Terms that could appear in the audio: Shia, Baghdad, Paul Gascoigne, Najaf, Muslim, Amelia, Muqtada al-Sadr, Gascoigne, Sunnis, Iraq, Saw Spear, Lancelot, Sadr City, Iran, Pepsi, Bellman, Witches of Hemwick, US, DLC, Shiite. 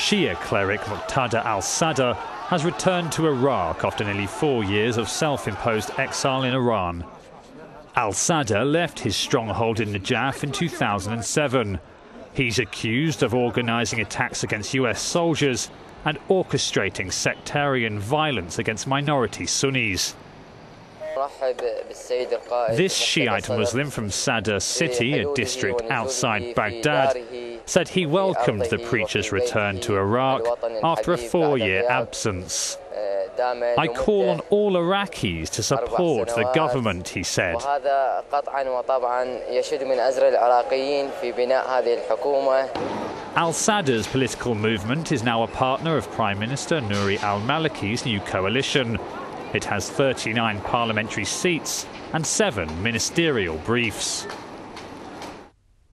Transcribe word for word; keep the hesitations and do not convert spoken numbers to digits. Shia cleric Muqtada al-Sadr has returned to Iraq after nearly four years of self-imposed exile in Iran. Al-Sadr left his stronghold in Najaf in two thousand seven. He's accused of organising attacks against U S soldiers and orchestrating sectarian violence against minority Sunnis. This Shiite Muslim from Sadr City, a district outside Baghdad, said he welcomed the preacher's return to Iraq after a four-year absence. "I call on all Iraqis to support the government," he said. Al-Sadr's political movement is now a partner of Prime Minister Nouri al-Maliki's new coalition. It has thirty-nine parliamentary seats and seven ministerial briefs.